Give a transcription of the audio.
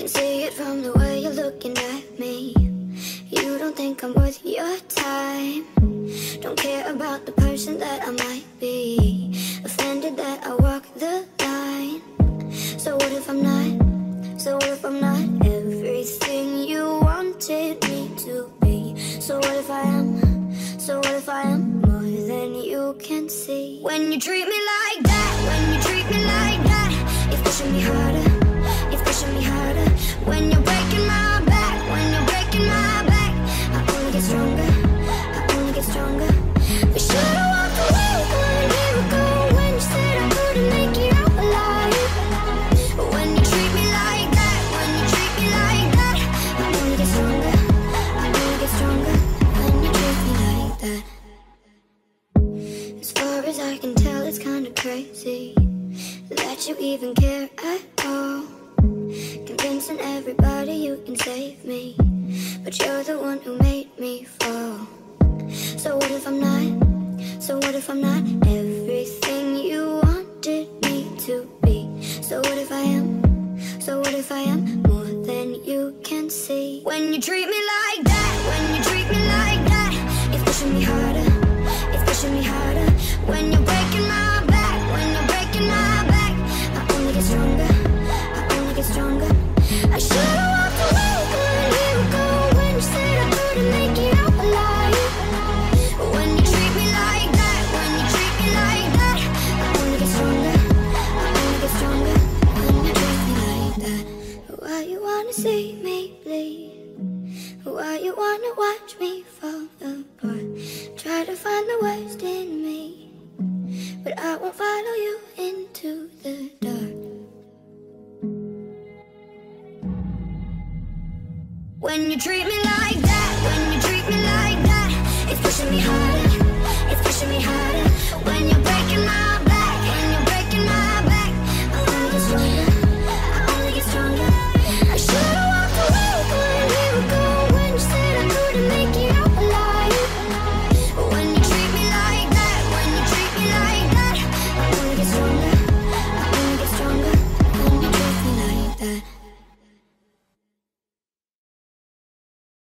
can see it from the way you're looking at me. You don't think I'm worth your time. Don't care about the person that I might be. Offended that I walk the line. So what if I'm not? So what if I'm not everything you wanted me to be? So what if I am? So what if I am more than you can see? When you treat me like that, when you treat me like that, you're pushing me harder. Me harder. When you're breaking my back, when you're breaking my back, I only get stronger, I only get stronger. We should've walked away a year ago when you said I couldn't make it out alive. When you treat me like that, when you treat me like that, I only get stronger, I only get stronger. When you treat me like that, as far as I can tell, it's kinda crazy that you even care at all. Convincing everybody you can save me, but you're the one who made me fall. So what if I'm not? So what if I'm not everything you wanted me to be? So what if I am? So what if I am more than you can see? When you treat me like that, when you treat me like that, it's pushing me harder, it's pushing me harder. When you're breaking my back, when you're breaking my back, I only get stronger, I only get stronger. I should've walked away a year ago when you said I couldn't make it out alive. When you treat me like that, when you treat me like that, I only get stronger, I only get stronger. When you treat me like that, why you wanna see me bleed? Why you wanna watch me fall apart? Try to find the worst in me, but I won't follow you into the dark. When you treat me like that, when you treat me like that, it's pushing me hard.